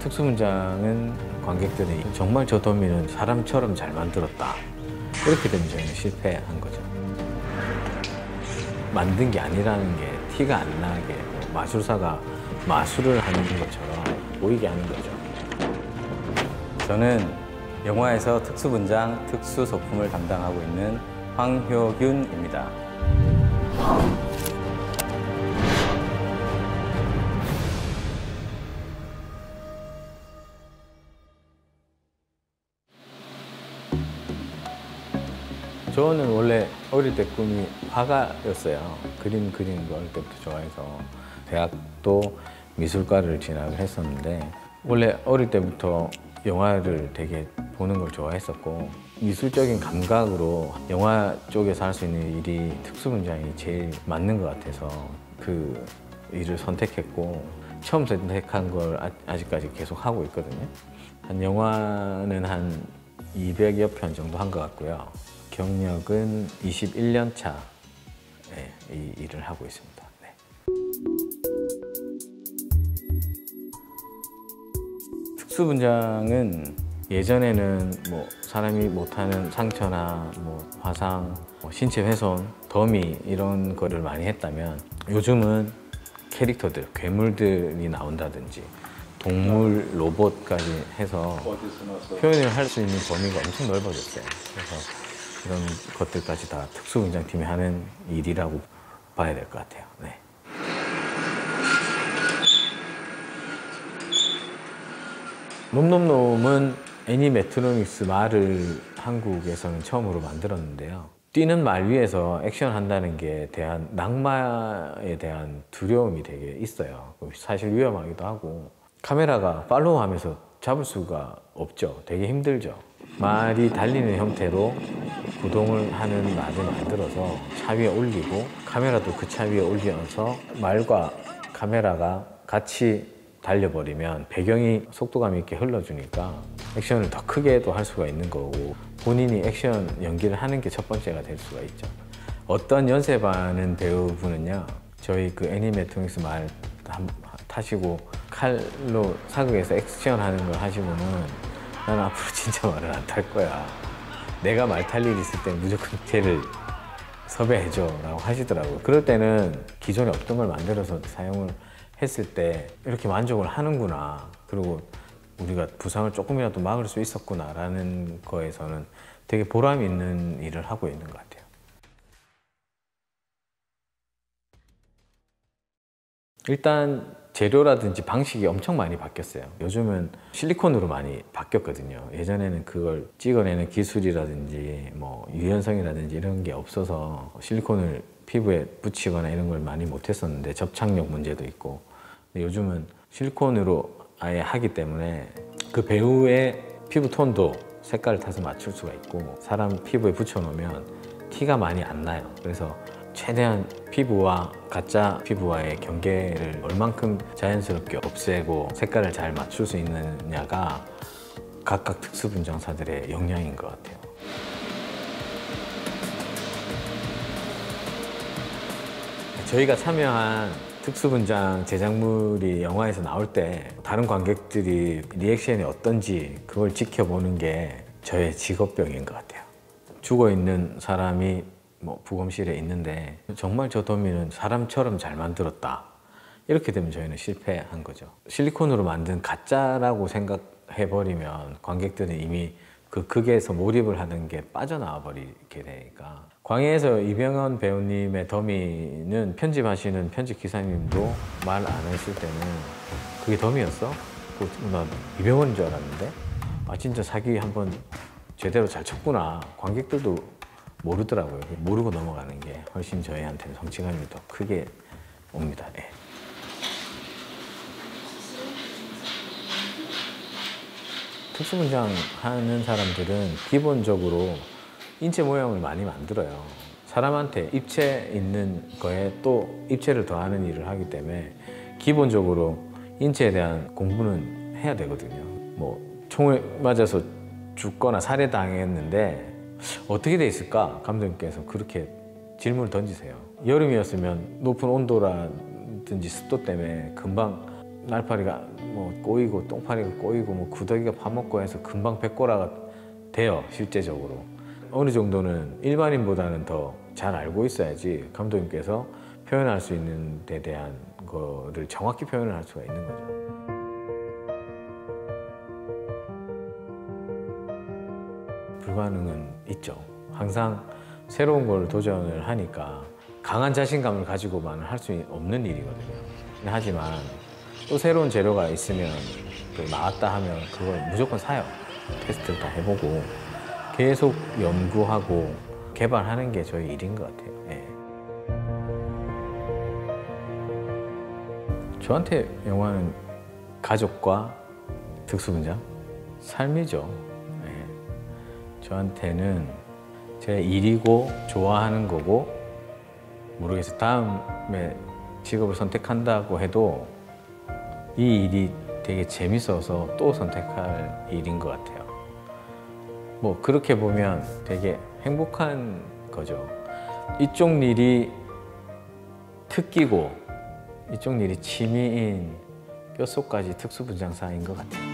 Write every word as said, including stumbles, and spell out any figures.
특수문장은 관객들이 정말 저 도미는 사람처럼 잘 만들었다. 이렇게 되면 저희는 실패한 거죠. 만든 게 아니라는 게 티가 안 나게 마술사가 마술을 하는 것처럼 보이게 하는 거죠. 저는 영화에서 특수문장, 특수소품을 담당하고 있는 황효균입니다. 저는 원래 어릴 때 꿈이 화가였어요. 그림 그리는 거 어릴 때부터 좋아해서 대학도 미술과를 진학을 했었는데 원래 어릴 때부터 영화를 되게 보는 걸 좋아했었고 미술적인 감각으로 영화 쪽에서 할 수 있는 일이 특수문장이 제일 맞는 것 같아서 그 일을 선택했고 처음 선택한 걸 아직까지 계속 하고 있거든요. 한 영화는 한 이백여 편 정도 한 것 같고요. 경력은 이십일 년 차에 이 일을 하고 있습니다. 네. 특수분장은 예전에는 뭐 사람이 못하는 상처나 뭐 화상, 뭐 신체 훼손, 더미 이런 거를 많이 했다면 요즘은 캐릭터들, 괴물들이 나온다든지 동물, 로봇까지 해서 표현을 할 수 있는 범위가 엄청 넓어졌어요. 그래서 이런 것들까지 다 특수문장팀이 하는 일이라고 봐야 될 것 같아요. 네. 놈놈놈은 애니메트로닉스 말을 한국에서는 처음으로 만들었는데요. 뛰는 말 위에서 액션한다는 게 대한 낙마에 대한 두려움이 되게 있어요. 사실 위험하기도 하고 카메라가 팔로우하면서 잡을 수가 없죠. 되게 힘들죠. 말이 달리는 형태로 구동을 하는 말을 만들어서 차 위에 올리고 카메라도 그 차 위에 올려서 말과 카메라가 같이 달려버리면 배경이 속도감 있게 흘러주니까 액션을 더 크게도 할 수가 있는 거고 본인이 액션 연기를 하는 게 첫 번째가 될 수가 있죠. 어떤 연세반은 배우분은요. 저희 그 애니메트로닉스 말 타시고 칼로 사극에서 액션하는 걸 하시면은 난 앞으로 진짜 말을 안 탈 거야. 내가 말 탈 일이 있을 때 무조건 걔를 섭외해줘 라고 하시더라고요. 그럴 때는 기존에 없던 걸 만들어서 사용을 했을 때 이렇게 만족을 하는구나. 그리고 우리가 부상을 조금이라도 막을 수 있었구나 라는 거에서는 되게 보람 있는 일을 하고 있는 것 같아요. 일단 재료라든지 방식이 엄청 많이 바뀌었어요. 요즘은 실리콘으로 많이 바뀌었거든요. 예전에는 그걸 찍어내는 기술이라든지 뭐 유연성이라든지 이런 게 없어서 실리콘을 피부에 붙이거나 이런 걸 많이 못했었는데 접착력 문제도 있고 근데 요즘은 실리콘으로 아예 하기 때문에 그 배우의 피부 톤도 색깔을 타서 맞출 수가 있고 사람 피부에 붙여놓으면 티가 많이 안 나요. 그래서 최대한 피부와 가짜 피부와의 경계를 얼만큼 자연스럽게 없애고 색깔을 잘 맞출 수 있느냐가 각각 특수분장사들의 역량인 것 같아요. 저희가 참여한 특수분장 제작물이 영화에서 나올 때 다른 관객들이 리액션이 어떤지 그걸 지켜보는 게 저의 직업병인 것 같아요. 죽어있는 사람이 뭐 부검실에 있는데 정말 저 도미는 사람처럼 잘 만들었다. 이렇게 되면 저희는 실패한 거죠. 실리콘으로 만든 가짜라고 생각해버리면 관객들은 이미 그 극에서 몰입을 하는 게 빠져나와 버리게 되니까 광해에서 이병헌 배우님의 더미는 편집하시는 편집 기사님도 말 안 했을 때는 그게 더미였어? 나 이병헌인 줄 알았는데? 아 진짜 사기 한번 제대로 잘 쳤구나. 관객들도 모르더라고요. 모르고 넘어가는 게 훨씬 저희한테는 성취감이 더 크게 옵니다. 네. 특수분장 하는 사람들은 기본적으로 인체 모형을 많이 만들어요. 사람한테 입체 있는 거에 또 입체를 더하는 일을 하기 때문에 기본적으로 인체에 대한 공부는 해야 되거든요. 뭐 총을 맞아서 죽거나 살해당했는데 어떻게 돼 있을까? 감독님께서 그렇게 질문을 던지세요. 여름이었으면 높은 온도라든지 습도 때문에 금방 날파리가 뭐 꼬이고 똥파리가 꼬이고 뭐 구더기가 밥 먹고 해서 금방 백고라가 돼요, 실제적으로. 어느 정도는 일반인보다는 더 잘 알고 있어야지 감독님께서 표현할 수 있는 데 대한 거를 정확히 표현을 할 수가 있는 거죠. 불가능은 있죠. 항상 새로운 걸 도전을 하니까 강한 자신감을 가지고만 할 수 없는 일이거든요. 하지만 또 새로운 재료가 있으면 나왔다 하면 그걸 무조건 사요. 테스트를 다 해보고 계속 연구하고 개발하는 게 저희 일인 것 같아요. 예. 저한테 영화는 가족과 특수분장? 삶이죠. 예. 저한테는 제 일이고 좋아하는 거고 모르겠어요. 다음에 직업을 선택한다고 해도 이 일이 되게 재밌어서 또 선택할 일인 것 같아요. 뭐 그렇게 보면 되게 행복한 거죠. 이쪽 일이 특기고 이쪽 일이 취미인 뼛속까지 특수분장사인 것 같아요.